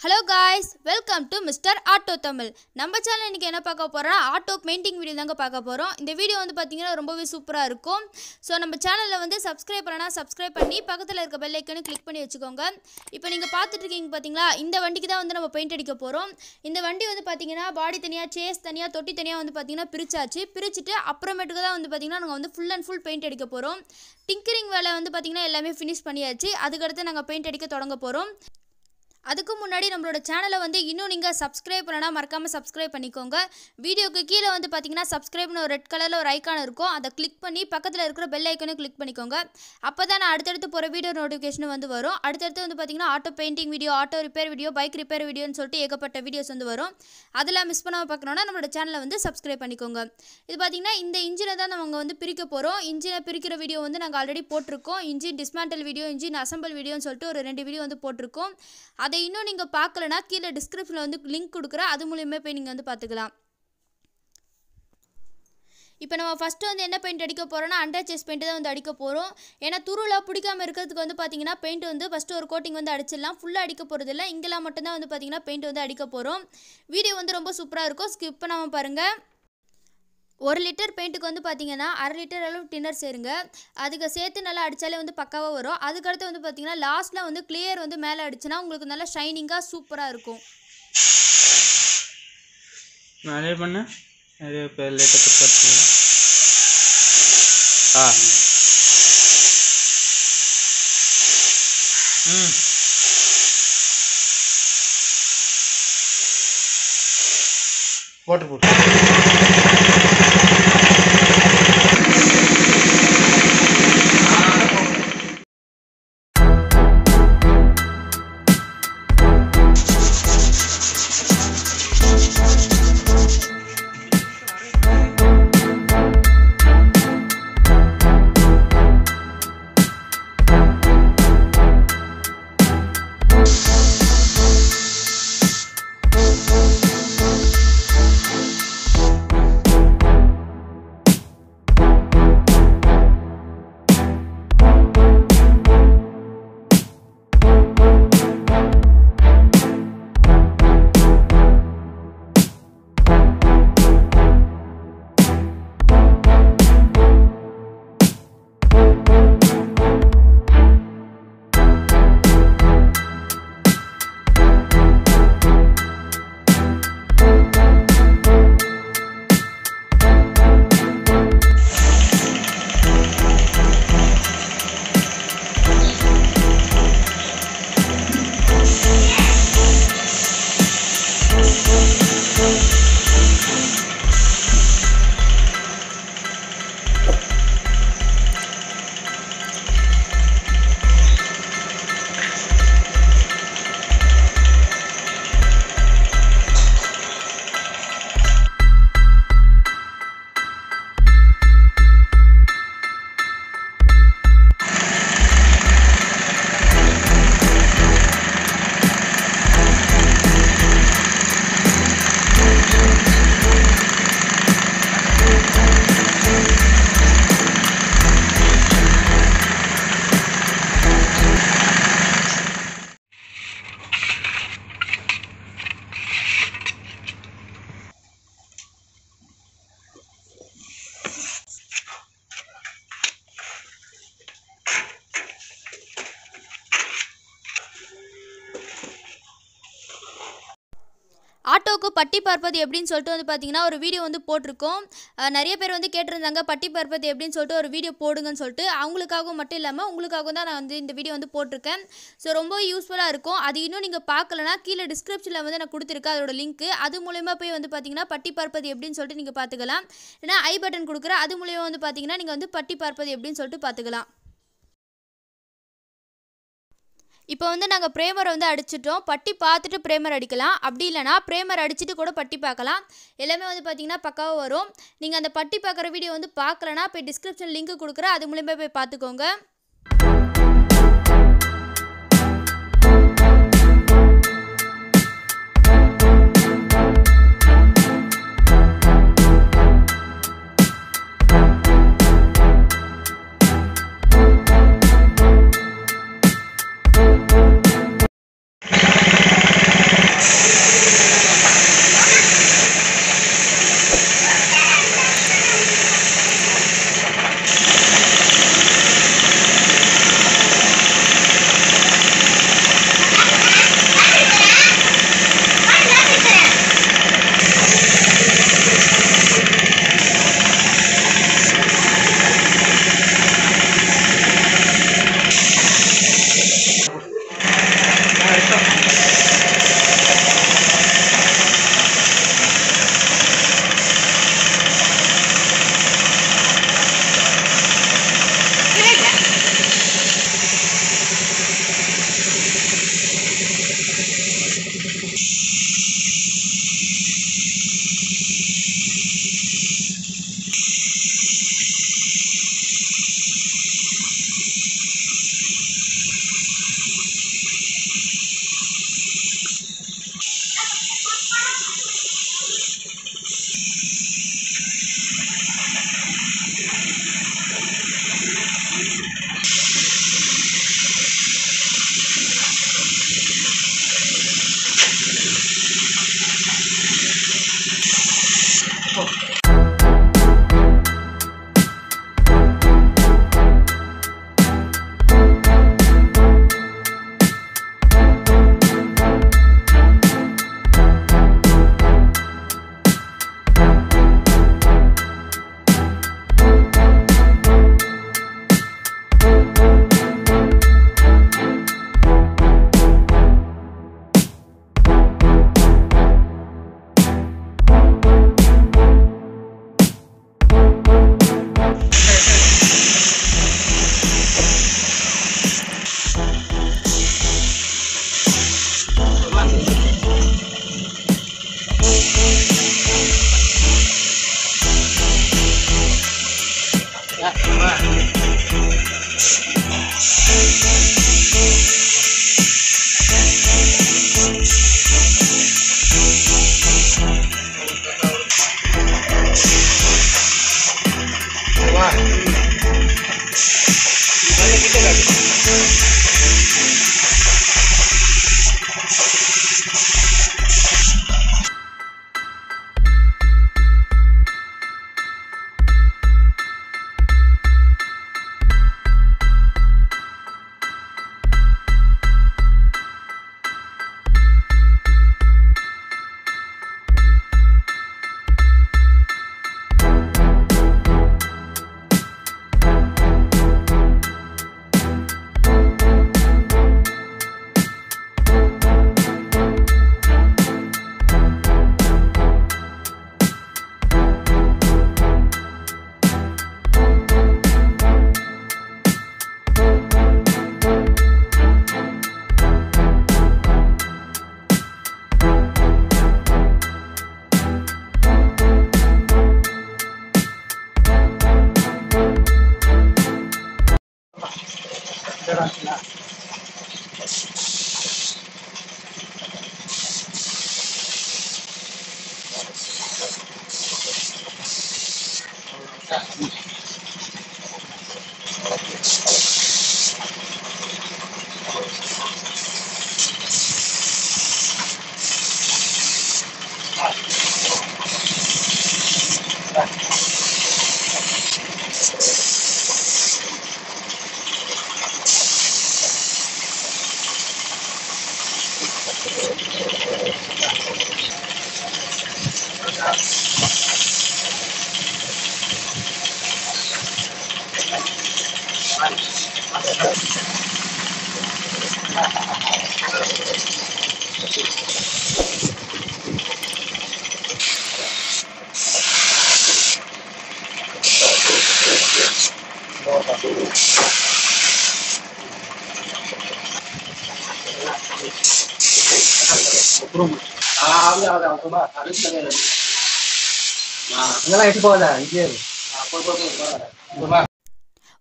Hello guys, welcome to Mr. AutoTamil. நம்ம சேனல்ல இன்னைக்கு என்ன பார்க்க போறோம்னா ஆட்டோ பெயிண்டிங் வீடியோ தாங்க பார்க்க போறோம். இந்த வீடியோ வந்து பாத்தீங்கன்னா ரொம்பவே சூப்பரா இருக்கும். சோ நம்ம சேனல்ல வந்து subscribe பண்ணனா subscribe பண்ணி பக்கத்துல இருக்க பெல் ஐகானை click பண்ணி வெச்சுக்கோங்க. இப்போ நீங்க பார்த்துட்டு இருக்கீங்க பாத்தீங்களா இந்த வண்டிக்கு தான் வந்து நம்ம பெயிண்ட் அடிக்க போறோம். இந்த வண்டி வந்து பாத்தீங்கன்னா பாடி தனியா, சேஸ் தனியா, தொட்டி தனியா வந்து பாத்தீங்கன்னா பிரிச்சாச்சு. பிரிச்சிட்டு அப்புறமேட்டுக்கு தான் வந்து பாத்தீங்கன்னா நாங்க வந்து full and full பெயிண்ட் அடிக்க போறோம். டிங்கரிங் வேலை வந்து பாத்தீங்கன்னா எல்லாமே finish பண்ணியாச்சு. அதுக்கு அடுத்து நாங்க பெயிண்ட் அடிக்க தொடங்க போறோம். அதுக்கு முன்னாடி நம்மளோட சேனலை வந்து இன்னும் நீங்க subscribe பண்ணனா மறக்காம subscribe பண்ணிக்கோங்க. வீடியோக்கு கீழ வந்து பாத்தீங்கன்னா subscribe ன்னு ஒரு ரெட் கலர்ல ஒரு ஐகான் இருக்கும். அத click பண்ணி பக்கத்துல இருக்கிற பெல் ஐகானை click பண்ணிக்கோங்க. அப்பதான் நான் அடுத்து போற வீடியோ நோட்டிஃபிகேஷன் வந்து வரும். அடுத்து வந்து பாத்தீங்கன்னா auto painting video, auto repair video, bike repair வீடியோன்னு சொல்லிட்டு ஏகப்பட்ட வீடியோஸ் வந்து வரும். அதெல்லாம் மிஸ் பண்ணாம பார்க்கணும்னா நம்மளோட சேனலை வந்து subscribe பண்ணிக்கோங்க. இது பாத்தீங்கன்னா இந்த இன்ஜினை தான் நாமங்க வந்து பிரிக்க போறோம். இன்ஜினை பிரிக்கிற வீடியோ வந்து நாங்க ஆல்ரெடி போட்டுருக்கோம். Engine dismantle video, engine assemble வீடியோன்னு சொல்லிட்டு ஒரு ரெண்டு வீடியோ வந்து போட்டுருக்கோம். அதை இன்னும் நீங்க பார்க்கலனா கீழ டிஸ்கிரிப்ஷன்ல வந்து லிங்க் கொடுக்கறேன். அது மூலமே போய் நீங்க வந்து பாத்துக்கலாம். இப்போ நம்ம ஃபர்ஸ்ட் வந்து என்ன பெயிண்ட் அடிக்க போறோம்னா அண்டர் செஸ் பெயிண்ட் தான் வந்து அடிக்க போறோம். ஏனா துருல பிடிக்காம இருக்கிறதுக்கு வந்து பாத்தீங்கன்னா பெயிண்ட் வந்து ஃபர்ஸ்ட் ஒரு கோட்டிங் வந்து அடிச்சிடலாம். ஃபுல்லா அடிக்க போறது இல்ல, இங்கலாம் மட்டும் தான் வந்து பாத்தீங்கன்னா பெயிண்ட் வந்து அடிக்க போறோம். வீடியோ வந்து ரொம்ப சூப்பரா இருக்கும், ஸ்கிப் பண்ணாம பாருங்க. 1 லிட்டர் பெயிண்ட்க்கு வந்து பாத்தீங்கன்னா 1/2 லிட்டர் அளவு டின்னர் சேருங்க. அதுக்கு சேர்த்து நல்லா அடிச்சாலே வந்து பக்காவா வரும். அதுக்கு அடுத்து வந்து பாத்தீங்கன்னா லாஸ்ட்ல வந்து கிளியர் வந்து மேல அடிச்சனா உங்களுக்கு நல்ல ஷைனிங்கா சூப்பரா இருக்கும். நானே பண்ண நிறைய பேர் லேட்டா பார்த்துங்க. வாட்டர் போட்டு ஆட்டோக்கு பட்டி பார்ப்பது எப்படின்னு சொல்லிட்டு வந்து பாத்தீங்கன்னா ஒரு வீடியோ வந்து போட்டுருக்கோம். நிறைய பேர் வந்து கேட்டிருந்தாங்க பட்டி பார்ப்பது எப்படின்னு சொல்லிட்டு ஒரு வீடியோ போடுங்கன்னு சொல்லிட்டு. அவங்களுக்காகவும் மட்டும் இல்லாம உங்களுக்காகவும் தான் நான் வந்து இந்த வீடியோ வந்து போட்டிருக்கேன். ஸோ ரொம்ப யூஸ்ஃபுல்லா இருக்கும். அது இன்னும் நீங்க பார்க்கலனா கீழே டிஸ்கிரிப்ஷன்ல வந்து நான் கொடுத்துருக்கேன் அதோட லிங்க். அது மூலமா போய் வந்து பாத்தீங்கன்னா பட்டி பார்ப்பது எப்படின்னு சொல்லிட்டு நீங்க பாத்துக்கலாம். ஏன்னா ஐ பட்டன் கொடுக்குறேன். அது மூலமா வந்து பாத்தீங்கன்னா நீங்க வந்து பட்டி பார்ப்பது எப்படின்னு சொல்லிட்டு பாத்துக்கலாம். இப்போ வந்து நாங்க பிரேமர் வந்து அடிச்சிட்டோம். பட்டி பார்த்துட்டு பிரேமர் அடிக்கலாம். அப்படி இல்லனா பிரேமர் அடிச்சிட்டு கூட பட்டி பார்க்கலாம். எல்லாமே வந்து பாத்தீங்கன்னா பக்காவா வரும். நீங்க அந்த பட்டி பார்க்குற வீடியோ வந்து பார்க்கலனா போய் டிஸ்கிரிப்ஷன் லிங்க் கொடுக்கற. அது மூலமா போய் பாத்துக்கோங்க.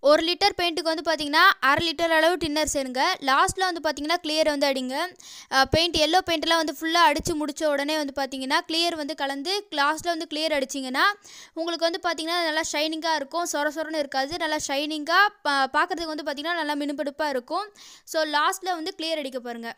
ஒரு லிட்டர் பெயிண்ட்டுக்கு வந்து பார்த்தீங்கன்னா 1/2 லிட்டர் அளவு டின்னர் சேருங்க. லாஸ்ட்டில் வந்து பார்த்தீங்கன்னா கிளியர் வந்து அடிங்க. பெயிண்ட் எல்லோ பெயிண்ட்லாம் வந்து ஃபுல்லாக அடித்து முடித்த உடனே வந்து பார்த்தீங்கன்னா கிளியர் வந்து கலந்து லாஸ்ட்டில் வந்து கிளியர் அடிச்சிங்கன்னா உங்களுக்கு வந்து பார்த்தீங்கன்னா நல்லா ஷைனிங்காக இருக்கும், சொர சொரன்னு இருக்காது, நல்லா ஷைனிங்காக பார்க்குறதுக்கு வந்து பார்த்தீங்கன்னா நல்லா மினுமினுப்பாக இருக்கும். ஸோ லாஸ்ட்டில் வந்து கிளியர் அடிக்க பாருங்கள்.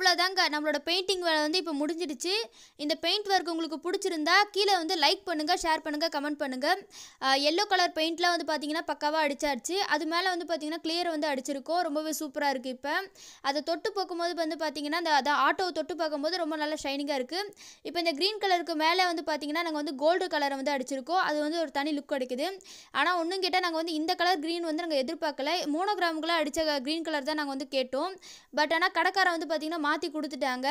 அவ்வளோதாங்க, நம்மளோட பெயிண்டிங் வேலை வந்து இப்போ முடிஞ்சிடுச்சு. இந்த பெயிண்ட் ஒர்க் உங்களுக்கு பிடிச்சிருந்தா கீழே வந்து லைக் பண்ணுங்கள், ஷேர் பண்ணுங்கள், கமெண்ட் பண்ணுங்கள். எல்லோ கலர் பெயிண்ட்லாம் வந்து பார்த்தீங்கன்னா பக்காவாக அடிச்சாச்சு. அது மேலே வந்து பார்த்தீங்கன்னா கிளியர் வந்து அடிச்சிருக்கோம். ரொம்பவே சூப்பராக இருக்குது. இப்போ அதை தொட்டு பார்க்கும்போது வந்து பார்த்தீங்கன்னா அந்த ஆட்டோவை தொட்டு பார்க்கும்போது ரொம்ப நல்லா ஷைனிங்காக இருக்குது. இப்போ இந்த க்ரீன் கலருக்கு மேலே வந்து பார்த்தீங்கன்னா நாங்கள் வந்து கோல்டு கலரை வந்து அடிச்சிருக்கோம். அது வந்து ஒரு தனி லுக் கிடைக்குது. ஆனால் ஒன்றும் கேட்டால் நாங்கள் வந்து இந்த கலர் க்ரீன் வந்து நாங்கள் எதிர்பார்க்கலை. மோனோகிராமுக்குலாம் அடித்த க்ரீன் கலர் தான் நாங்கள் வந்து கேட்டோம். பட் ஆனால் கடைக்காரன் வந்து பார்த்தீங்கன்னா மாற்றி கொடுத்துட்டாங்க.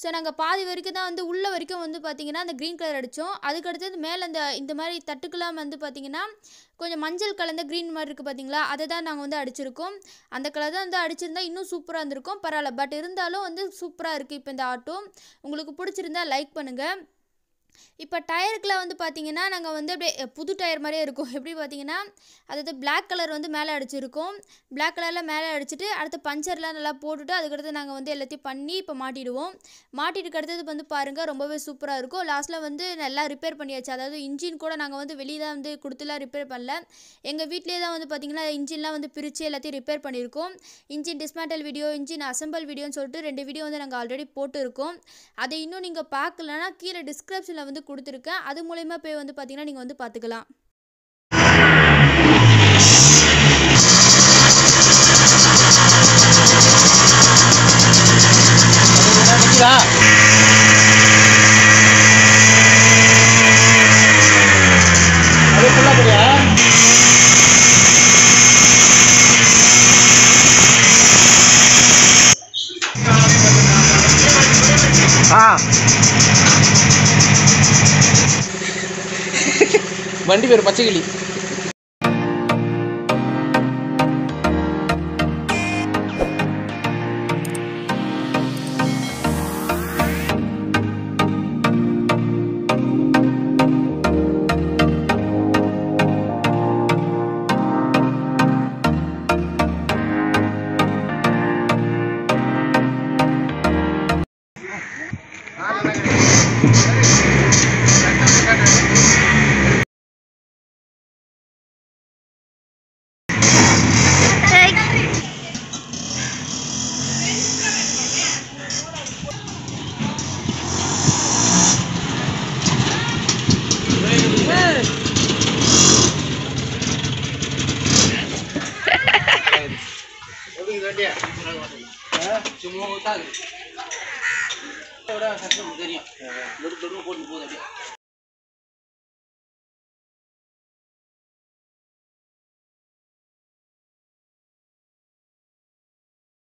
ஸோ நாங்கள் பாதி வரைக்கும் தான் வந்து உள்ள வரைக்கும் வந்து பார்த்திங்கன்னா அந்த க்ரீன் கலர் அடித்தோம். அதுக்கடுத்தது மேலே அந்த இந்த மாதிரி தட்டுக்கெல்லாம் வந்து பார்த்திங்கன்னா கொஞ்சம் மஞ்சள் கலந்த க்ரீன் மாதிரி இருக்குது பார்த்திங்களா, அதை தான் நாங்கள் வந்து அடிச்சிருக்கோம். அந்த கலர் தான் வந்து அடிச்சிருந்தா இன்னும் சூப்பராக இருந்திருக்கும், பரவாயில்ல. பட் இருந்தாலும் வந்து சூப்பராக இருக்குது இப்போ இந்த ஆட்டோ. உங்களுக்கு பிடிச்சிருந்தா லைக் பண்ணுங்கள். இப்போ டயருக்குலாம் வந்து பார்த்திங்கன்னா நாங்கள் வந்து அப்படியே புது டயர் மாதிரியே இருக்கும். எப்படி பார்த்திங்கன்னா அதாவது பிளாக் கலர் வந்து மேலே அடிச்சிருக்கோம். பிளாக் கலரில் மேலே அடிச்சுட்டு அடுத்து பஞ்சர்லாம் நல்லா போட்டுவிட்டு அதுக்கடுத்து நாங்கள் வந்து எல்லாத்தையும் பண்ணி இப்போ மாட்டிடுவோம். மாட்டிட்டு அடுத்தது வந்து பாருங்கள் ரொம்பவே சூப்பராக இருக்கும். லாஸ்ட்டில் வந்து நல்லா ரிப்பேர் பண்ணியாச்சு. அதாவது இன்ஜின் கூட நாங்கள் வந்து வெளியே தான் வந்து கொடுத்துலாம் ரிப்பேர் பண்ணல, எங்கள் வீட்டிலே தான் வந்து பார்த்திங்கன்னா இன்ஜின்லாம் வந்து பிரித்து எல்லாத்தையும் ரிப்பேர் பண்ணியிருக்கோம். Engine dismantle video, engine assemble வீடியோன்னு சொல்லிட்டு 2 வீடியோ வந்து நாங்கள் ஆல்ரெடி போட்டிருக்கோம். அதை இன்னும் நீங்கள் பார்க்கலன்னா கீழே டிஸ்கிரிப்ஷனில் வந்து கொடுத்துருக்கேன், அது மூலமா போய் வந்து பாத்தீங்கன்னா நீங்க வந்து பாத்துக்கலாம். வண்டி பேர் பச்சைக்கிளி. Semua otak. Orang satu berdiri. Duduk-duduk pun boleh.